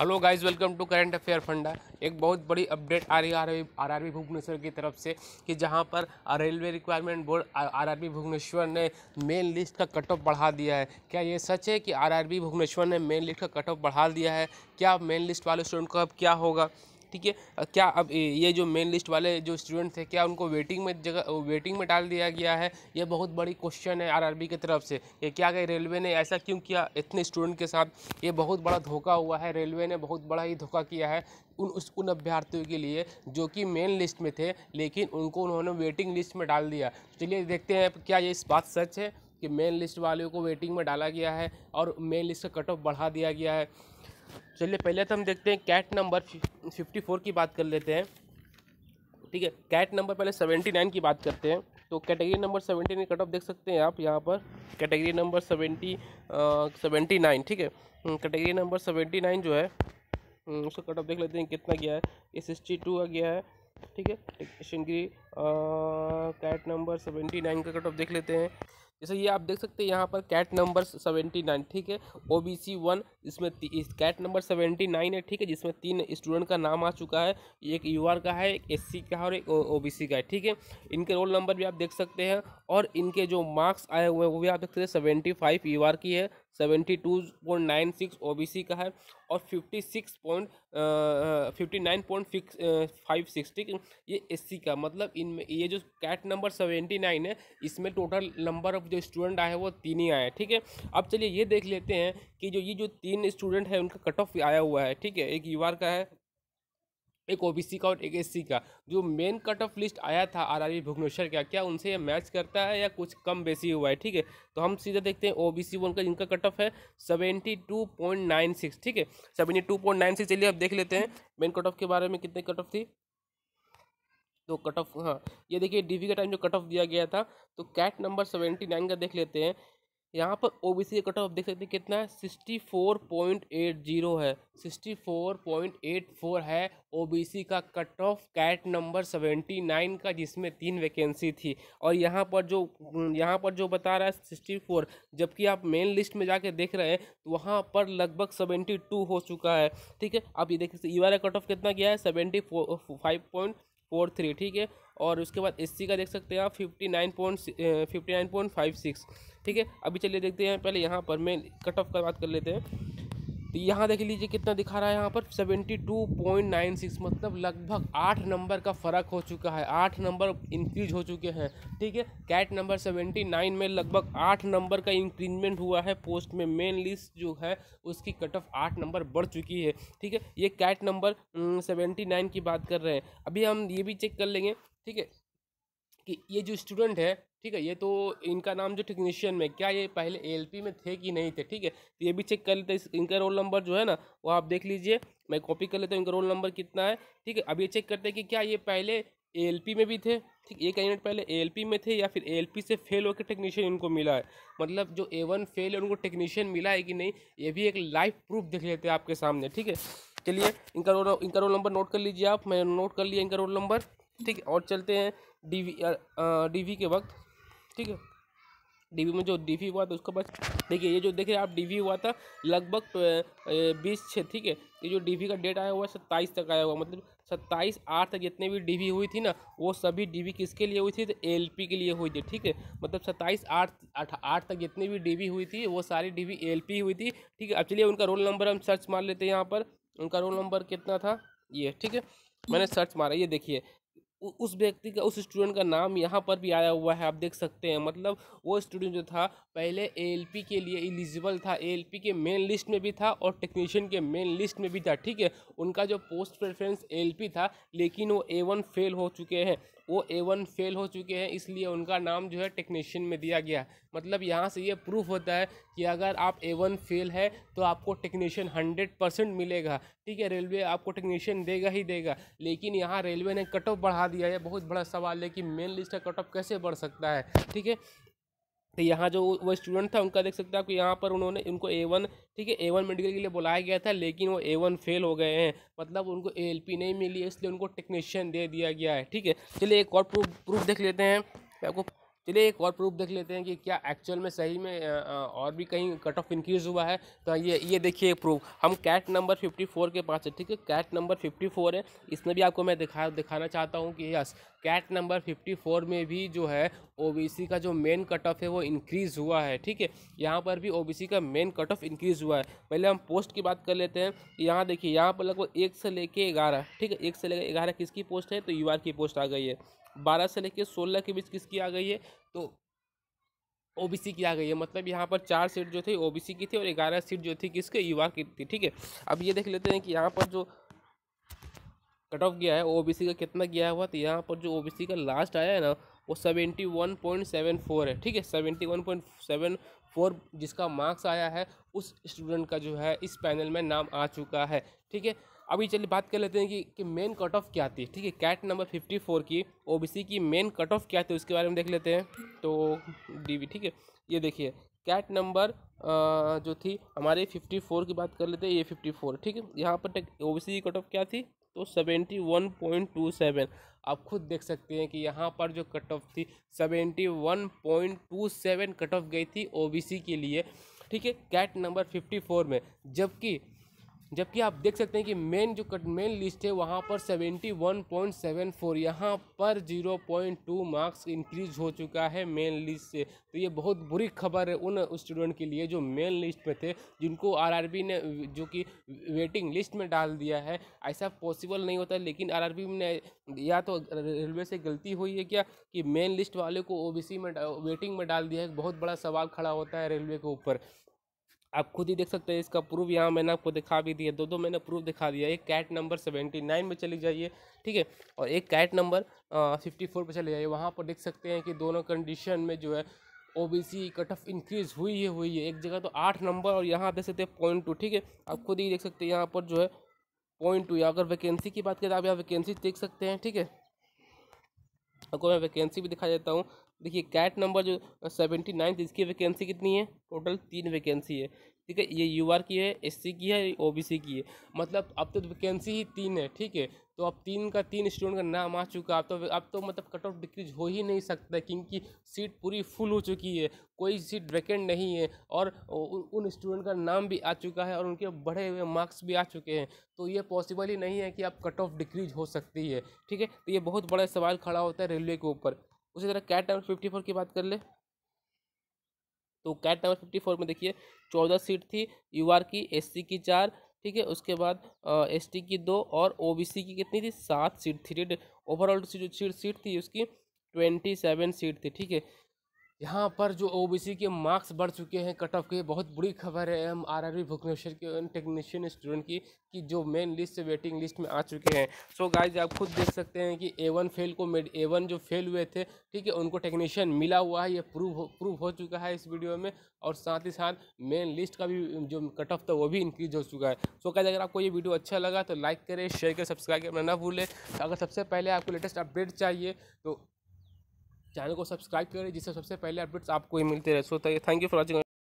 Hello guys, welcome to current affair फंडा। एक बहुत बड़ी अपडेट आ रही है आरआरबी भुवनेश्वर की तरफ से कि जहां पर railway requirement board RRB Bhubaneswar ने मेन लिस्ट का कट ऑफ बढ़ा दिया है। क्या ये सच है कि आरआरबी भुवनेश्वर ने मेन लिस्ट का कट ऑफ बढ़ा दिया है? क्या मेन लिस्ट वाले स्टूडेंट को अब क्या होगा? ठीक है, क्या अब ये जो मेन लिस्ट वाले जो स्टूडेंट्स हैं, क्या उनको वेटिंग में डाल दिया गया है? ये बहुत बड़ी क्वेश्चन है आरआरबी की तरफ से। ये क्या गई रेलवे ने ऐसा क्यों किया इतने स्टूडेंट के साथ? ये बहुत बड़ा धोखा हुआ है, रेलवे ने बहुत बड़ा ही धोखा किया है उन अभ्यर्थियों के लिए जो कि मेन लिस्ट में थे, लेकिन उनको उन्होंने वेटिंग लिस्ट में डाल दिया। चलिए देखते हैं क्या ये इस बात सच है कि मेन लिस्ट वालों को वेटिंग में डाला गया है और मेन लिस्ट का कट ऑफ बढ़ा दिया गया है। चलिए पहले तो हम देखते हैं कैट नंबर 54 की बात कर लेते हैं। ठीक है, कैट नंबर पहले 79 की बात करते हैं। तो कैटेगरी नंबर 79 कट ऑफ देख सकते हैं आप यहाँ पर, कैटेगरी नंबर 79। ठीक है, कैटेगरी नंबर 79 जो है उसका कट ऑफ देख लेते हैं कितना गया है। ये 62 आ गया है। ठीक है, टेक्नीशियनगिरी कैट नंबर 79 का कट ऑफ देख लेते हैं। जैसे ये आप देख सकते हैं यहाँ पर कैट नंबर 79। ठीक है, OBC 1 इसमें कैट नंबर 79 है। ठीक है, जिसमें 3 स्टूडेंट का नाम आ चुका है, एक UR का है, एक SC का है और एक OBC का है। ठीक है, इनके रोल नंबर भी आप देख सकते हैं और इनके जो मार्क्स आए हुए हैं वो भी आप देख सकते हैं। 75 UR की है, 72.96 OBC का है और 59.56 ठीक है ये SC का। मतलब इनमें ये जो कैट नंबर 79 है इसमें टोटल नंबर ऑफ जो स्टूडेंट आए हैं वो 3 ही आए हैं। ठीक है, अब चलिए ये देख लेते हैं कि जो ये जो 3 स्टूडेंट है उनका कट ऑफ आया हुआ है। ठीक है, एक UR का है, एक OBC का और एक SC का। जो मेन कट ऑफ लिस्ट आया था आरआरबी भुवनेश्वर का, क्या उनसे ये मैच करता है या कुछ कम बेसी हुआ है? ठीक है, तो हम सीधा देखते हैं OBC 1 का, जिनका कट ऑफ है 72.96। ठीक है, 72.96। चलिए अब देख लेते हैं मेन कट ऑफ के बारे में कितने कट ऑफ थी। तो कट ऑफ, हाँ ये देखिए DV का टाइम जो कट ऑफ दिया गया था, तो कैट नंबर 79 का देख लेते हैं। यहाँ पर OBC का कट ऑफ देख सकते हैं कितना है, 64.80 है, 64.84 है OBC का कट ऑफ कैट नंबर 79 का, जिसमें 3 वैकेंसी थी। और यहाँ पर जो बता रहा है 64, जबकि आप मेन लिस्ट में जाके देख रहे हैं तो वहाँ पर लगभग 72 हो चुका है। ठीक है, आप ये देखिए UR का कट ऑफ कितना गया है, 75.43। ठीक है, और उसके बाद SC का देख सकते हैं आप 59.56। ठीक है, अभी चलिए देखते हैं पहले यहाँ पर मेन कट ऑफ का बात कर लेते हैं। तो यहाँ देख लीजिए कितना दिखा रहा है यहाँ पर 72.96, मतलब लगभग 8 नंबर का फ़र्क हो चुका है, 8 नंबर इंक्रीज हो चुके हैं। ठीक है, कैट नंबर 79 में लगभग 8 नंबर का इंक्रीजमेंट हुआ है पोस्ट में। मेन लिस्ट जो है उसकी कट ऑफ 8 नंबर बढ़ चुकी है। ठीक है, ये कैट नंबर 79 की बात कर रहे हैं। अभी हम ये भी चेक कर लेंगे, ठीक है, कि ये जो स्टूडेंट है, ठीक है, ये तो इनका नाम जो टेक्नीशियन में, क्या ये पहले ALP में थे कि नहीं थे? ठीक है, तो ये भी चेक कर लेते हैं। इनका रोल नंबर जो है ना वो आप देख लीजिए, मैं कॉपी कर लेता हूँ। इनका रोल नंबर कितना है, ठीक है, अब ये चेक करते हैं कि क्या ये पहले ALP में भी थे। ठीक, ये कैंडिडेट पहले ALP में थे या फिर ALP से फेल होकर टेक्नीशियन इनको मिला है। मतलब जो A1 फेल है उनको टेक्नीशियन मिला है कि नहीं, ये भी एक लाइव प्रूफ देख लेते हैं आपके सामने। ठीक है, चलिए इनका रोल नंबर नोट कर लीजिए आप, मैंने नोट कर लिया इनका रोल नंबर। ठीक है, और चलते हैं DV के वक्त। ठीक है, DV में जो DV हुआ था उसके बाद देखिए ये जो देख रहे हैं आप DV हुआ था लगभग 20/6। ठीक है, ये जो DV का डेट आया हुआ है 27 तक आया हुआ, मतलब 27/8 तक जितने भी DV हुई थी ना वो सभी DV किसके लिए हुई थी? तो ALP के लिए हुई थी। ठीक है, मतलब 27/8 तक जितनी भी DV हुई थी वो सारी DV ALP हुई थी। ठीक है, अब चलिए उनका रोल नंबर हम सर्च मार लेते हैं यहाँ पर। उनका रोल नंबर कितना था ये, ठीक है, मैंने सर्च मारा, ये देखिए उस व्यक्ति का, उस स्टूडेंट का नाम यहाँ पर भी आया हुआ है, आप देख सकते हैं। मतलब वो स्टूडेंट जो था पहले ALP के लिए एलिजिबल था, ALP के मेन लिस्ट में भी था और टेक्नीशियन के मेन लिस्ट में भी था। ठीक है, उनका जो पोस्ट प्रेफरेंस ALP था, लेकिन वो A1 फेल हो चुके हैं, इसलिए उनका नाम जो है टेक्नीशियन में दिया गया है। मतलब यहाँ से ये प्रूफ होता है कि अगर आप A1 फेल है तो आपको टेक्नीशियन 100% मिलेगा। ठीक है, रेलवे आपको टेक्नीशियन देगा ही देगा, लेकिन यहाँ रेलवे ने कट ऑफ बढ़ा दिया है। बहुत बड़ा सवाल है कि मेन लिस्ट का कट ऑफ कैसे बढ़ सकता है। ठीक है, तो यहाँ जो वो स्टूडेंट था उनका देख सकते हैं आप, यहाँ पर उन्होंने उनको A1, ठीक है, A1 मेडिकल के लिए बुलाया गया था, लेकिन वो A1 फेल हो गए हैं, मतलब उनको ALP नहीं मिली है, इसलिए उनको टेक्नीशियन दे दिया गया है। ठीक है, चलिए एक और प्रूफ देख लेते हैं। मैं आपको चलिए एक और प्रूफ देख लेते हैं कि क्या एक्चुअल में सही में और भी कहीं कट ऑफ इंक्रीज हुआ है। तो ये देखिए प्रूफ, हम कैट नंबर 54 के पास है, ठीक है, कैट नंबर 54 है। इसमें भी आपको मैं दिखाना चाहता हूँ कि यस कैट नंबर 54 में भी जो है ओबीसी का जो मेन कट ऑफ है वो इंक्रीज़ हुआ है, ठीक है। यहाँ पर भी ओबीसी का मेन कट ऑफ इंक्रीज़ हुआ है। पहले हम पोस्ट की बात कर लेते हैं। यहाँ देखिए, यहाँ पर लगभग 1 से लेके 11, ठीक है, 1 से लेके 11 किसकी पोस्ट है, तो UR की पोस्ट आ गई है। 12 से लेके 16 के बीच किसकी आ गई है, तो ओबीसी की आ गई है। मतलब यहाँ पर 4 सीट जो थी ओबीसी की थी और 11 सीट जो थी किसके, UR की थी, ठीक है। अब ये देख लेते हैं कि यहाँ पर जो कट ऑफ गया है ओबीसी का कितना गया हुआ, तो यहाँ पर जो ओबीसी का लास्ट आया है ना वो 71.74 है, ठीक है। 71.74 जिसका मार्क्स आया है उस स्टूडेंट का जो है इस पैनल में नाम आ चुका है, ठीक है। अभी चलिए बात कर लेते हैं कि मेन कट ऑफ क्या थी, ठीक है, कैट नंबर 54 की ओबीसी की मेन कट ऑफ क्या थी उसके बारे में देख लेते हैं। तो DV, ठीक है, ये देखिए कैट नंबर जो थी हमारे 54 की बात कर लेते हैं, ये 54, ठीक है। यहाँ पर ओबीसी की कट ऑफ क्या थी, तो 71.27। आप खुद देख सकते हैं कि यहाँ पर जो कट ऑफ थी 71.27 कट ऑफ गई थी ओबीसी के लिए, ठीक है, कैट नंबर 54 में। जबकि आप देख सकते हैं कि मेन लिस्ट है वहाँ पर 71.74, यहाँ पर 0.2 मार्क्स इंक्रीज हो चुका है मेन लिस्ट से। तो ये बहुत बुरी खबर है उन स्टूडेंट के लिए जो मेन लिस्ट में थे, जिनको RRB ने जो कि वेटिंग लिस्ट में डाल दिया है। ऐसा पॉसिबल नहीं होता, लेकिन RRB ने या तो रेलवे से गलती हुई है क्या कि मेन लिस्ट वाले को OBC में वेटिंग में डाल दिया है, बहुत बड़ा सवाल खड़ा होता है रेलवे के ऊपर। आप खुद ही देख सकते हैं, इसका प्रूफ यहाँ मैंने आपको दिखा भी दिया, दो मैंने प्रूफ दिखा दिया। एक कैट नंबर 79 में चली जाइए, ठीक है, और एक कैट नंबर 54 पे चले जाइए। वहाँ पर देख सकते हैं कि दोनों कंडीशन में जो है ओबीसी कट ऑफ इंक्रीज़ हुई है। एक जगह तो 8 नंबर और यहाँ देख सकते हैं 0.2, ठीक है। आप खुद ही देख सकते हैं यहाँ पर जो है 0.2। अगर वैकेंसी की बात करें आप यहाँ वैकेंसी देख सकते हैं, ठीक है, आपको मैं वैकेंसी भी दिखा देता हूँ। देखिए कैट नंबर जो 79 इसकी वैकेंसी कितनी है, टोटल 3 वैकेंसी है, ठीक है। ये UR की है, SC की है, OBC की है। मतलब अब तो वैकेंसी ही 3 है, ठीक है। तो अब 3 स्टूडेंट का नाम आ चुका। अब तो मतलब कट ऑफ डिक्रीज हो ही नहीं सकता, क्योंकि सीट पूरी फुल हो चुकी है, कोई सीट वैकेंट नहीं है, और उन स्टूडेंट का नाम भी आ चुका है और उनके बढ़े हुए मार्क्स भी आ चुके हैं। तो ये पॉसिबल ही नहीं है कि अब कट ऑफ डिक्रीज हो सकती है, ठीक है। तो ये बहुत बड़ा सवाल खड़ा होता है रेलवे के ऊपर। उसी तरह कैट नंबर 54 की बात कर ले तो कैट नंबर 54 में देखिए 14 सीट थी, UR की, SC की 4, ठीक है, उसके बाद ST की 2 और OBC की कितनी थी, 7 सीट थी, ठीक है। ओवरऑल जो सीट थी उसकी 27 सीट थी, ठीक है। यहाँ पर जो ओबीसी के मार्क्स बढ़ चुके हैं कट ऑफ के, बहुत बुरी खबर है हम RRB भुवनेश्वर के टेक्नीशियन स्टूडेंट की कि जो मेन लिस्ट से वेटिंग लिस्ट में आ चुके हैं। सो गाइज आप खुद देख सकते हैं कि A1 जो फेल हुए थे, ठीक है, उनको टेक्नीशियन मिला हुआ है। ये प्रूव हो चुका है इस वीडियो में, और साथ ही साथ मेन लिस्ट का भी जो कट ऑफ था वो भी इंक्रीज हो चुका है। सो गाइज अगर आपको ये वीडियो अच्छा लगा तो लाइक करें, शेयर करें, सब्सक्राइब करना ना भूलें। अगर सबसे पहले आपको लेटेस्ट अपडेट चाहिए तो चैनल को सब्सक्राइब करें, जिससे सबसे पहले अपडेट्स आपको ही मिलते रहे। So thank you for watching.